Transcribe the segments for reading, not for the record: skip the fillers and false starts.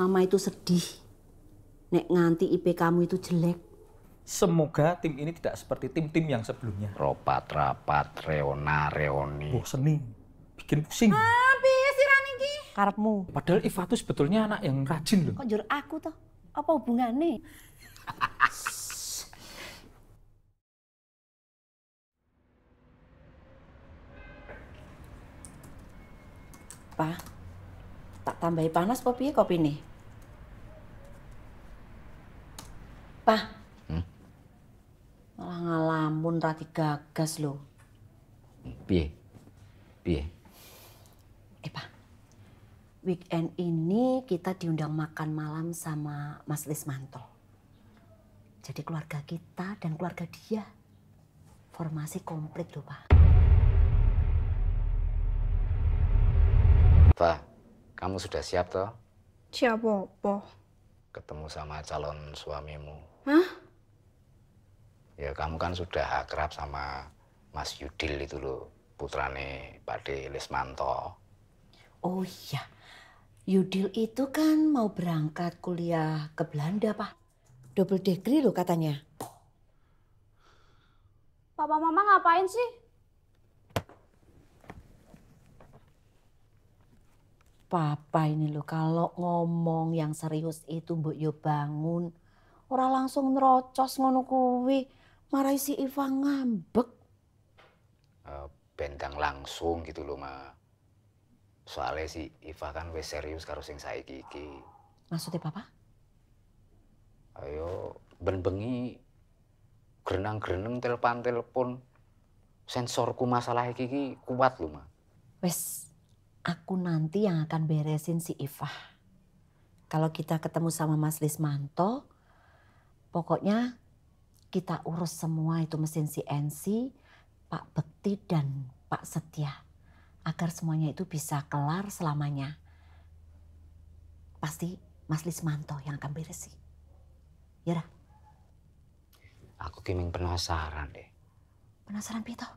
Mama itu sedih. Nek nganti IP kamu itu jelek. Semoga tim ini tidak seperti tim-tim yang sebelumnya. Rapat-rapat, reona-reoni. Wah, seni. Bikin pusing. Ah, piye sirane iki? Karepmu. Padahal Iva tuh sebetulnya anak yang rajin loh. Kok jur aku toh? Apa hubungannya? Pak, tak tambahi panas apa piye kopi nih? Pak, malah ngalamun rati gagas loh. Piye? Piye? Pak, weekend ini kita diundang makan malam sama Mas Lismanto. Jadi keluarga kita dan keluarga dia. Formasi komplit loh, Pak. Pak, kamu sudah siap toh? Siap apa? Ketemu sama calon suamimu. Hah? Ya kamu kan sudah akrab sama Mas Yudil itu loh, putrane Pak Lismanto. Oh iya, Yudil itu kan mau berangkat kuliah ke Belanda, Pak. Double degree loh katanya. Papa mama ngapain sih? Papa ini loh, kalau ngomong yang serius itu mbok yo bangun. Ora langsung nerocos ngono kuwi, marai si Iva ngambek. Bendang langsung gitu loh, Ma. Soalnya si Iva kan wis serius karo sing saiki iki. Maksudnya Papa? Ayo ben-bengi grenang-greneng telpon-telpon. Sensorku masalah iki kuat loh, Ma. Wes. Aku nanti yang akan beresin si Iva. Kalau kita ketemu sama Mas Lismanto, pokoknya kita urus semua itu mesin CNC, Pak Bekti dan Pak Setia. Agar semuanya itu bisa kelar selamanya. Pasti Mas Lismanto yang akan beresin. Ya, aku kiming penasaran deh. Penasaran pito?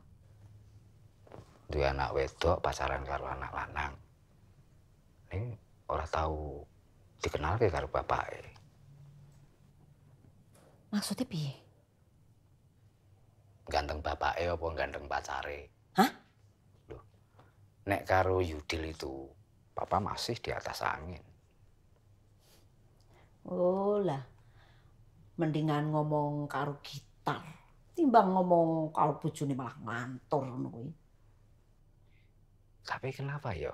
Dua anak wedok pacaran karo anak lanang. Ning ora tahu dikenalke karo bapake. Maksudnya piye? Ganteng bapake apa ganteng pacare? Hah? Loh. Nek karo Yudil itu, Papa masih di atas angin. Oh lah. Mendingan ngomong karo gitar timbang ngomong karo bojone malah ngantur ngono kuwi. Tapi kenapa ya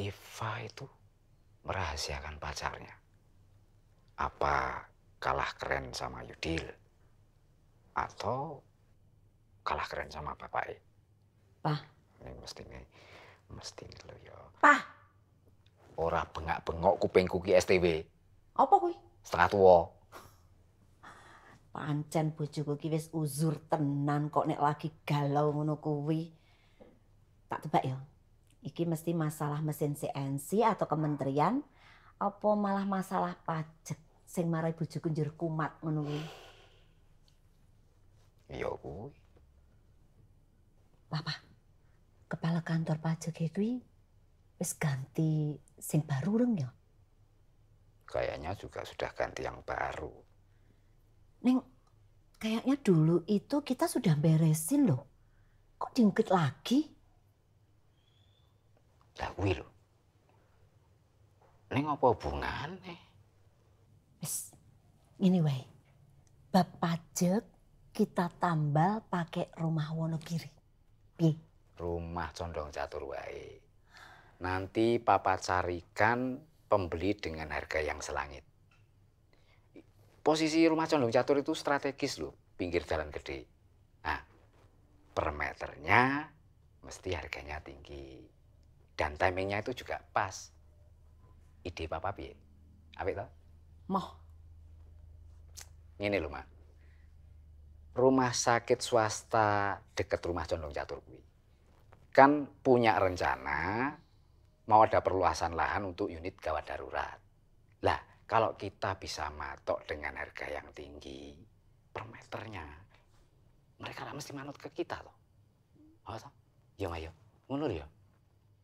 Iva itu merahasiakan pacarnya? Apa kalah keren sama Yudil? Atau kalah keren sama bapaknya? Pak. Ini mesti lo ya. Pak. Ora bengak-bengok kupingku ki STW. Apa kuwi? Setengah tua. Pancen bojoku ki wis uzur tenan kok nek lagi galau ngono kuwi. Tak tebak ya. Iki mesti masalah mesin CNC atau kementerian, apa malah masalah pajak sing marai bojoku njur kumat ngono kuwi. Iya kuwi. Papa, kepala kantor pajak kuwi wis ganti sing baru reng ya? Kayaknya juga sudah ganti yang baru. Neng, kayaknya dulu itu kita sudah beresin loh. Kok diungkit lagi? Lah kuwi lho. Ning apa hubungane? Wis ngene wae. Bab pajak kita tambal pakai rumah Wonogiri. Piye? Rumah condong catur wae. Nanti Papa carikan pembeli dengan harga yang selangit. Posisi rumah condong catur itu strategis loh, pinggir jalan gede. Nah, per meternya mesti harganya tinggi. Dan timingnya itu juga pas. Ide Papa piye? Apik to? Moh. Ngene lho, Ma. Rumah sakit swasta deket rumah condong catur kuwi. Kan punya rencana mau ada perluasan lahan untuk unit gawat darurat. Lah, kalau kita bisa matok dengan harga yang tinggi per meternya, mereka lah mesti manut ke kita to. Oh to? Yo ayo. Ngono lho ya.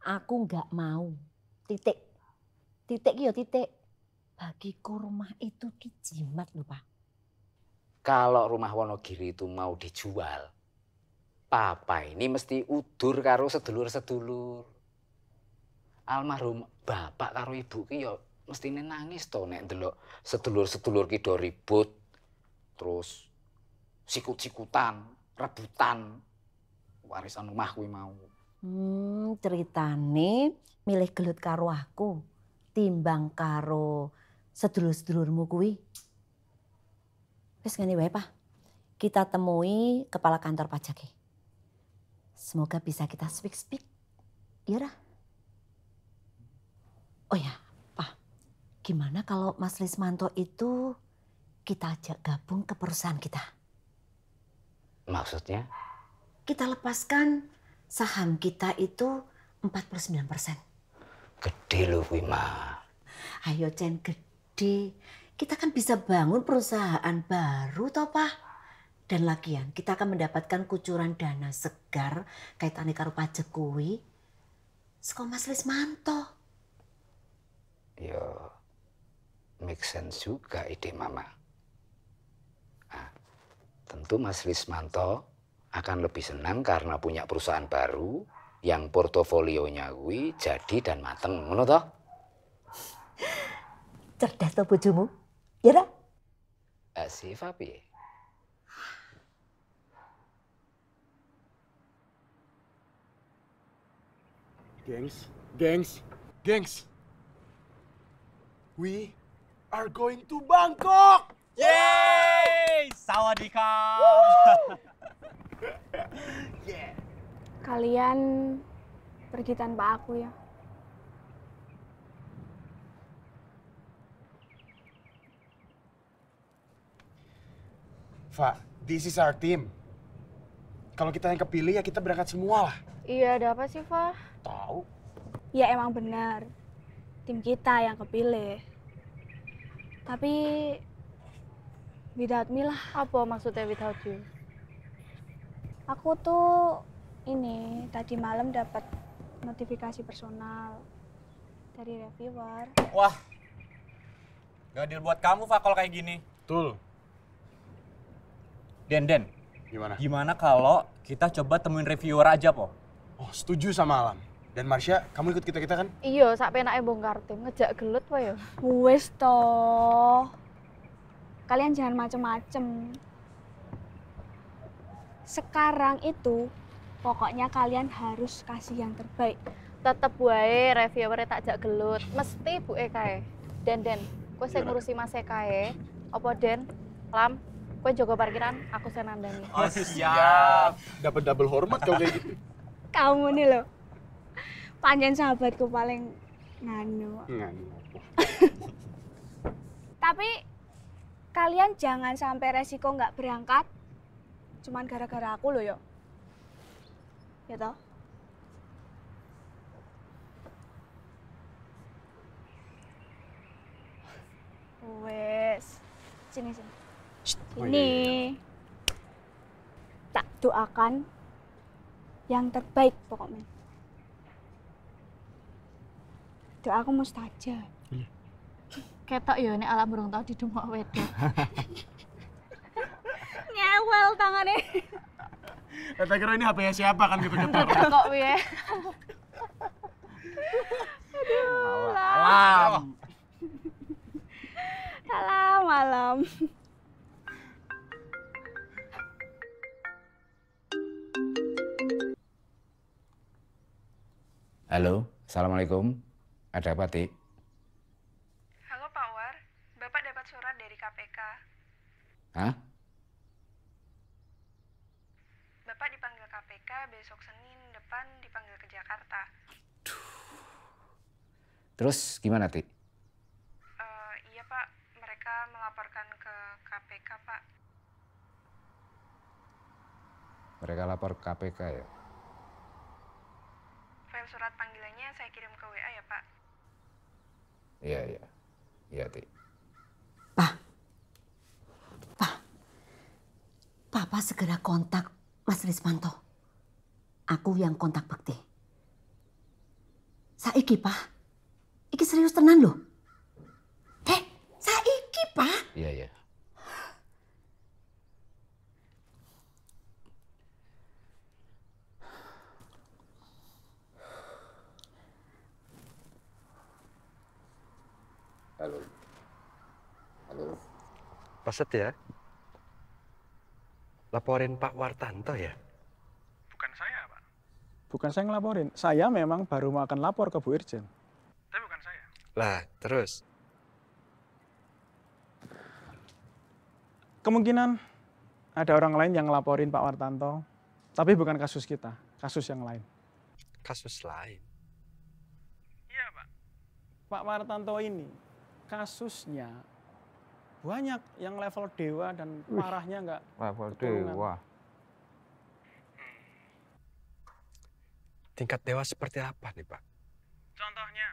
Aku nggak mau. Titik. Titik yo titik. bagiku rumah itu dijimat loh Pak. Kalau rumah Wonogiri itu mau dijual, Papa ini mesti udur karo sedulur-sedulur. Almarhum Bapak karo Ibu ki yo mesti nangis to nek ndelok sedulur-sedulur ki do ribut. Terus sikut-sikutan, rebutan warisan rumah kuwi mau. Ceritane milih gelut karo aku timbang karo sedulur-sedulurmu kuwi. Wis ngene wae, Pak. Kita temui kepala kantor pajak. Semoga bisa kita speak. Iya, Rah. Oh ya, Pak. Gimana kalau Mas Lismanto itu kita ajak gabung ke perusahaan kita? Maksudnya? Kita lepaskan saham kita itu 49%. Gede loh, Wima. Ayo, Cen, gede. Kita kan bisa bangun perusahaan baru toh, Pak. Dan lagian kita akan mendapatkan kucuran dana segar kaitane karo pajak kuwi saka Mas Lismanto. Ya, make sense juga ide Mama. Nah, tentu Mas Lismanto akan lebih senang karena punya perusahaan baru yang portofolionya kuwi jadi dan mateng, ngono toh? Cerdas toh bojomu? Ya dah. Si Fabi. Gengs. We are going to Bangkok. Yay! Sawadika. Yeah. Kalian pergi tanpa aku ya? Fa, this is our team. Kalau kita yang kepilih ya kita berangkat semua lah. Iya, ada apa sih, Fa? Tahu. Ya emang benar. Tim kita yang kepilih. Tapi without me lah. Apa maksudnya without you? Aku tuh ini tadi malam dapat notifikasi personal dari reviewer. Wah. Gak adil buat kamu, Fa, kalau kayak gini. Betul. Den, gimana kalau kita coba temuin reviewer aja, Po? Oh, setuju sama Alam. Dan Marsha, kamu ikut kita-kita kan? Iya, sampai enaknya bongkar tim, ngejak gelut, Po ya? Wes toh. Kalian jangan macem-macem. Sekarang itu, pokoknya kalian harus kasih yang terbaik. Tetep wae reviewernya tak jak gelut. Mesti Bu Ekae. Den, kowe sing ngurusi Mas Ekae. Apa Den? Alam? Gue jago parkiran, aku senandani. Oh siap. Dapat double hormat kalau kayak gitu. Kamu nih loh. Panjen sahabatku paling nganu. Tapi kalian jangan sampai resiko nggak berangkat. Cuman gara-gara aku loh, yo. Ya toh? Wes. Sini. Ini tak doakan yang terbaik pokoknya. Doa aku mustajab. Ketok ya nek Alam burung tau didemok wedok. Ngewel tangane. Tak kira ini HP-nya siapa kan ketok-ketok. Kok piye? Aduh, Alam. Halo, Assalamualaikum. Ada apa, Ti? Halo, Pak War. Bapak dapat surat dari KPK. Hah? Bapak dipanggil KPK, besok Senin depan dipanggil ke Jakarta. Aduh. Terus gimana, Ti? Iya, Pak. Mereka melaporkan ke KPK, Pak. Mereka lapor ke KPK, ya? File surat panggilannya saya kirim ke WA ya, Pak. Iya. Iya, Ti. Pak. Papa segera kontak Mas Lismanto. Aku yang kontak Bekti. Saiki, Pak. Iki serius tenan loh. Heh. Pak? Iya, iya. Halo. Halo. Pak Setia? Laporin Pak Wartanto ya? Bukan saya, Pak. Bukan saya ngelaporin. Saya memang baru mau akan lapor ke Bu Irjen. Tapi bukan saya. Lah, terus? Kemungkinan ada orang lain yang ngelaporin Pak Wartanto. Tapi bukan kasus kita, kasus yang lain. Kasus lain? Iya, Pak. Pak Wartanto ini kasusnya banyak yang level dewa dan parahnya enggak level keturunan. Dewa. Tingkat dewa seperti apa nih, Pak? Contohnya,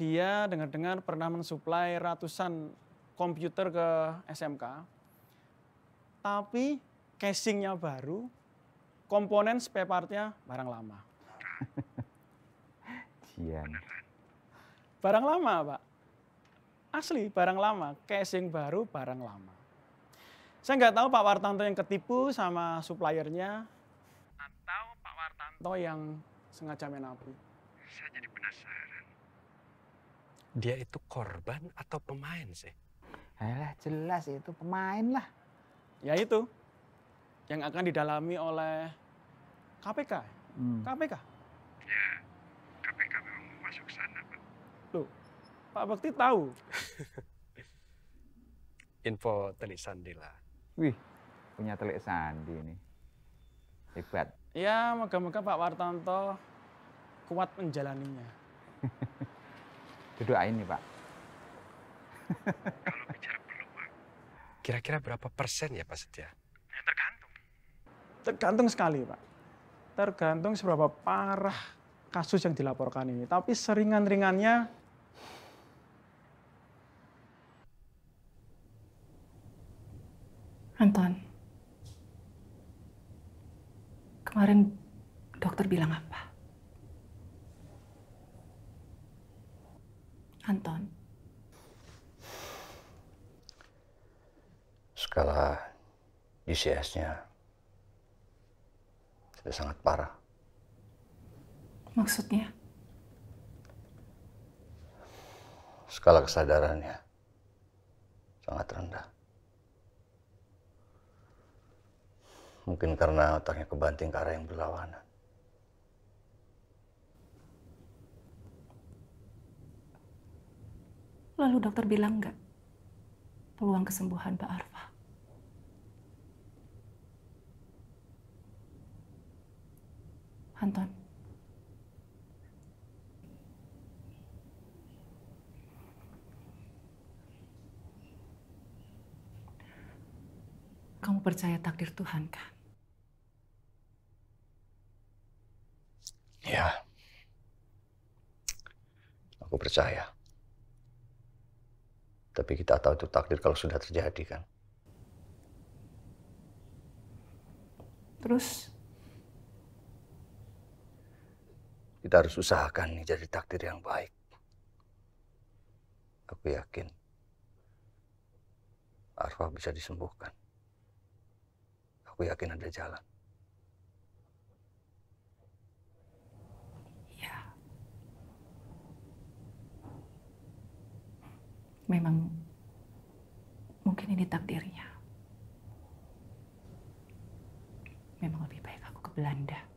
dia dengar-dengar pernah mensuplai ratusan komputer ke SMK, tapi casingnya baru, komponen spare partnya barang lama. Barang lama, Pak. Asli, barang lama. Casing baru, barang lama. Saya nggak tahu Pak Wartanto yang ketipu sama suppliernya atau Pak Wartanto yang sengaja menapu. Saya jadi penasaran. Dia itu korban atau pemain sih? Alah, jelas itu pemain lah. Ya itu, yang akan didalami oleh KPK. KPK? Ya, KPK memang masuk sana, Pak. Loh, Pak Bekti tahu. Info telik sandi lah. Wih, punya telik sandi ini. Hebat. Ya, moga-moga Pak Wartanto kuat menjalaninya. Doain nih, Pak. Kalau bicara peluang, kira-kira berapa persen ya, Pak Setia? Ya, tergantung. Tergantung sekali, Pak. Tergantung seberapa parah kasus yang dilaporkan ini. Tapi seringan-ringannya Anton, kemarin dokter bilang apa? Anton. Skala DCS-nya sudah sangat parah. Maksudnya? Skala kesadarannya sangat rendah. Mungkin karena otaknya kebanting ke arah yang berlawanan. Lalu dokter bilang enggak peluang kesembuhan Pak Arfa? Anton. Kamu percaya takdir Tuhan kan? Ya, aku percaya. Tapi kita tahu itu takdir kalau sudah terjadi kan. Terus? Kita harus usahakan nih jadi takdir yang baik. Aku yakin Arfa bisa disembuhkan. Aku yakin ada jalan. Memang mungkin ini takdirnya. Memang lebih baik aku ke Belanda.